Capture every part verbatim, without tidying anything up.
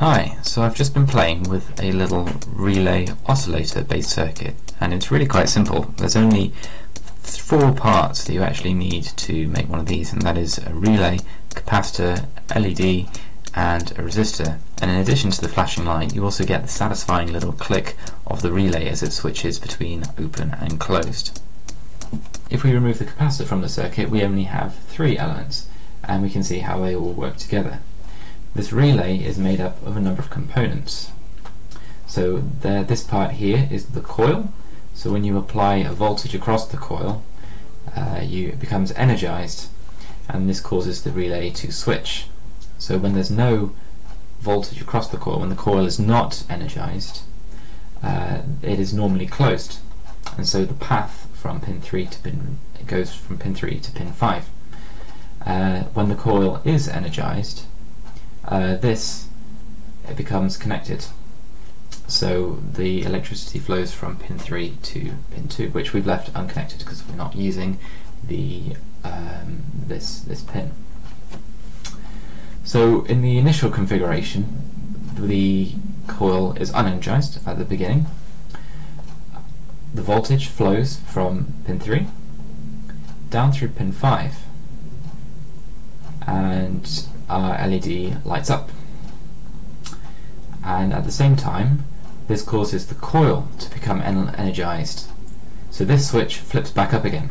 Hi, so I've just been playing with a little relay oscillator based circuit, and it's really quite simple. There's only four parts that you actually need to make one of these, and that is a relay, capacitor, L E D and a resistor. And in addition to the flashing light, you also get the satisfying little click of the relay as it switches between open and closed. If we remove the capacitor from the circuit, we only have three elements, and we can see how they all work together. This relay is made up of a number of components. So there, this part here is the coil. So when you apply a voltage across the coil, uh, you, it becomes energized, and this causes the relay to switch. So when there's no voltage across the coil, when the coil is not energized, uh, it is normally closed, and so the path from pin three to pin it goes from pin three to pin five. Uh, when the coil is energized, Uh, this it becomes connected, so the electricity flows from pin three to pin two, which we've left unconnected because we're not using the um, this this pin. So in the initial configuration, the coil is unenergized at the beginning. The voltage flows from pin three down through pin five, and our L E D lights up, and at the same time this causes the coil to become energized, so this switch flips back up again,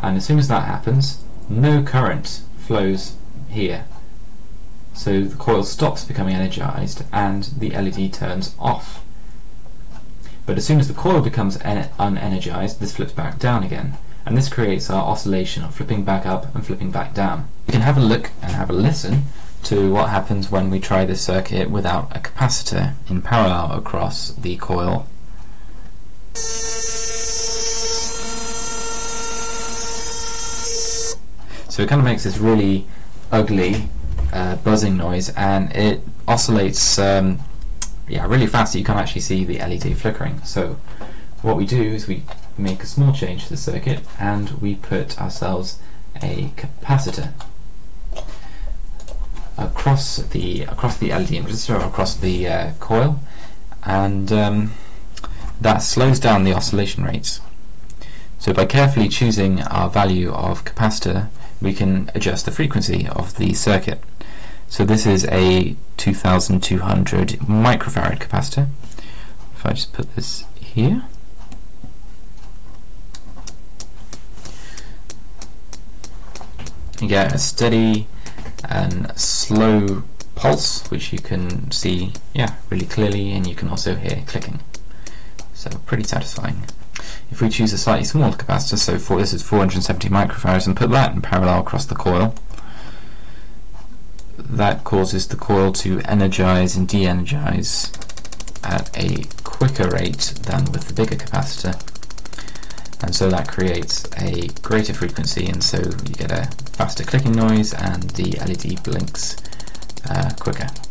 and as soon as that happens, no current flows here, so the coil stops becoming energized and the L E D turns off. But as soon as the coil becomes unenergized, this flips back down again, and this creates our oscillation of flipping back up and flipping back down. We can have a look and have a listen to what happens when we try this circuit without a capacitor in parallel across the coil. So it kind of makes this really ugly uh, buzzing noise, and it oscillates um, yeah, really fast, so you can't actually see the L E D flickering. So what we do is we make a small change to the circuit, and we put ourselves a capacitor across the across the L E D and resistor, or across the uh, coil, and um, that slows down the oscillation rates. So by carefully choosing our value of capacitor, we can adjust the frequency of the circuit. So this is a two thousand two hundred microfarad capacitor. If I just put this here. You get a steady and slow pulse, which you can see yeah, really clearly, and you can also hear clicking. So pretty satisfying. If we choose a slightly smaller capacitor, so for, this is four hundred seventy microfarads, and put that in parallel across the coil, that causes the coil to energize and de-energize at a quicker rate than with the bigger capacitor. And so that creates a greater frequency, and so you get a faster clicking noise, and the L E D blinks uh, quicker.